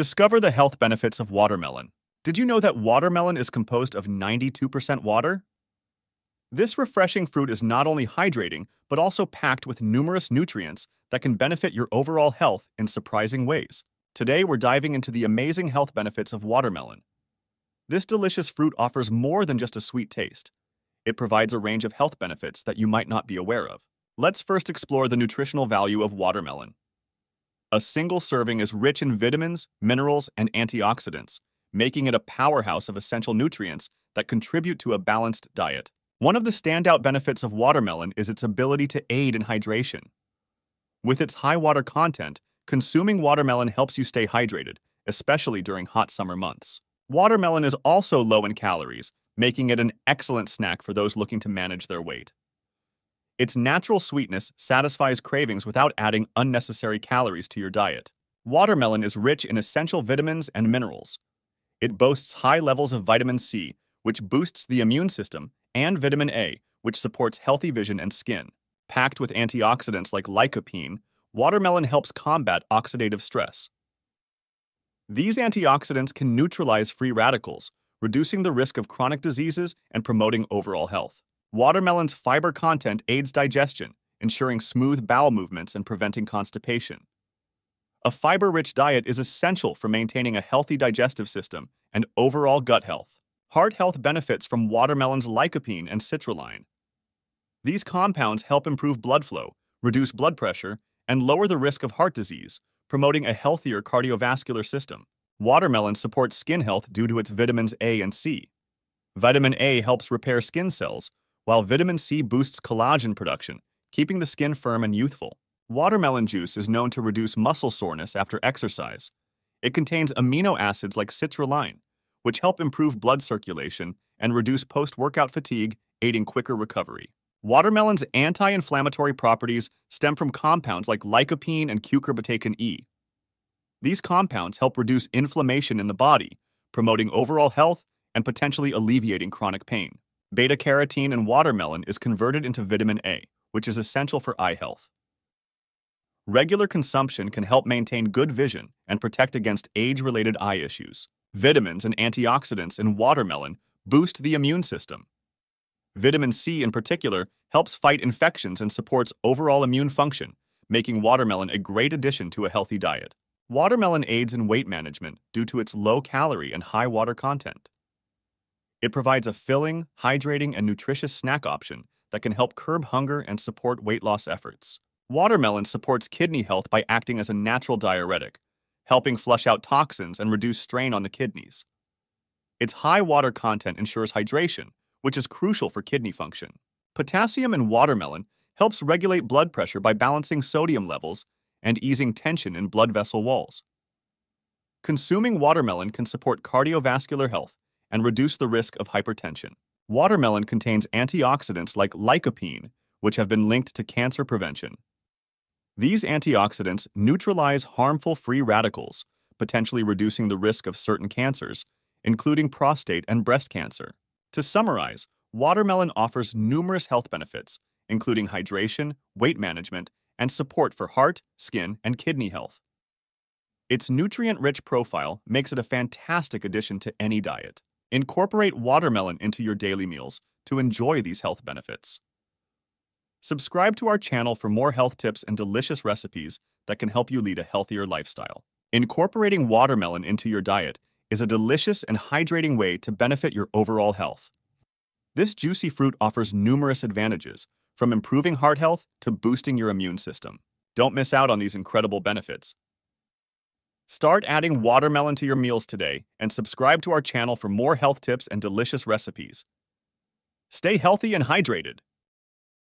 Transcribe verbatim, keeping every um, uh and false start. Discover the health benefits of watermelon. Did you know that watermelon is composed of ninety-two percent water? This refreshing fruit is not only hydrating, but also packed with numerous nutrients that can benefit your overall health in surprising ways. Today, we're diving into the amazing health benefits of watermelon. This delicious fruit offers more than just a sweet taste. It provides a range of health benefits that you might not be aware of. Let's first explore the nutritional value of watermelon. A single serving is rich in vitamins, minerals, and antioxidants, making it a powerhouse of essential nutrients that contribute to a balanced diet. One of the standout benefits of watermelon is its ability to aid in hydration. With its high water content, consuming watermelon helps you stay hydrated, especially during hot summer months. Watermelon is also low in calories, making it an excellent snack for those looking to manage their weight. Its natural sweetness satisfies cravings without adding unnecessary calories to your diet. Watermelon is rich in essential vitamins and minerals. It boasts high levels of vitamin C, which boosts the immune system, and vitamin A, which supports healthy vision and skin. Packed with antioxidants like lycopene, watermelon helps combat oxidative stress. These antioxidants can neutralize free radicals, reducing the risk of chronic diseases and promoting overall health. Watermelon's fiber content aids digestion, ensuring smooth bowel movements and preventing constipation. A fiber-rich diet is essential for maintaining a healthy digestive system and overall gut health. Heart health benefits from watermelon's lycopene and citrulline. These compounds help improve blood flow, reduce blood pressure, and lower the risk of heart disease, promoting a healthier cardiovascular system. Watermelon supports skin health due to its vitamins A and C. Vitamin A helps repair skin cells, while vitamin C boosts collagen production, keeping the skin firm and youthful. Watermelon juice is known to reduce muscle soreness after exercise. It contains amino acids like citrulline, which help improve blood circulation and reduce post-workout fatigue, aiding quicker recovery. Watermelon's anti-inflammatory properties stem from compounds like lycopene and cucurbitacin E. These compounds help reduce inflammation in the body, promoting overall health and potentially alleviating chronic pain. Beta-carotene in watermelon is converted into vitamin A, which is essential for eye health. Regular consumption can help maintain good vision and protect against age-related eye issues. Vitamins and antioxidants in watermelon boost the immune system. Vitamin C in particular helps fight infections and supports overall immune function, making watermelon a great addition to a healthy diet. Watermelon aids in weight management due to its low calorie and high water content. It provides a filling, hydrating, and nutritious snack option that can help curb hunger and support weight loss efforts. Watermelon supports kidney health by acting as a natural diuretic, helping flush out toxins and reduce strain on the kidneys. Its high water content ensures hydration, which is crucial for kidney function. Potassium in watermelon helps regulate blood pressure by balancing sodium levels and easing tension in blood vessel walls. Consuming watermelon can support cardiovascular health and reduce the risk of hypertension. Watermelon contains antioxidants like lycopene, which have been linked to cancer prevention. These antioxidants neutralize harmful free radicals, potentially reducing the risk of certain cancers, including prostate and breast cancer. To summarize, watermelon offers numerous health benefits, including hydration, weight management, and support for heart, skin, and kidney health. Its nutrient-rich profile makes it a fantastic addition to any diet. Incorporate watermelon into your daily meals to enjoy these health benefits. Subscribe to our channel for more health tips and delicious recipes that can help you lead a healthier lifestyle. Incorporating watermelon into your diet is a delicious and hydrating way to benefit your overall health. This juicy fruit offers numerous advantages, from improving heart health to boosting your immune system. Don't miss out on these incredible benefits. Start adding watermelon to your meals today and subscribe to our channel for more health tips and delicious recipes. Stay healthy and hydrated.